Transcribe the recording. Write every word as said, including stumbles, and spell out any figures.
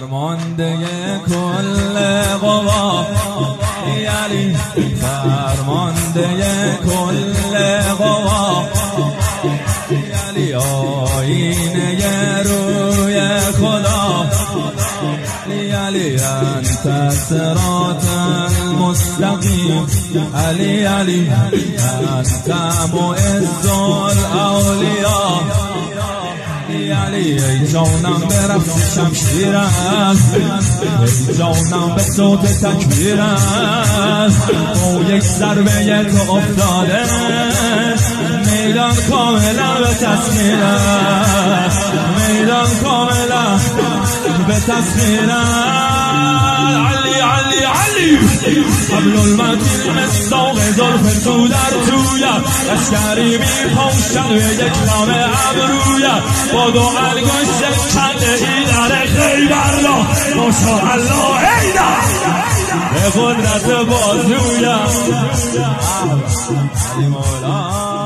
فرمانده کل قوا ای علی، فرمانده کل قوا ای علی، آینه روی خدا ای علی، انت الصراط المستقیم علی علی، انت معز الاولیاء ای علی، ای جانم به رقص شمشیر است، ای جانم به صوت تکبیر است، با یک ضربه تو افتاده میدان کاملا به تسخیر است، میدان کاملا به تسخیر است. علی علی علی قبل المتین مصداق زلف تو در تویم، لشکری بی پوشن به یک نام ابرویم، با دو انگشت کنده ای در خیبر را ماشاءالله ایدم به قدرت بازویم. علی مولا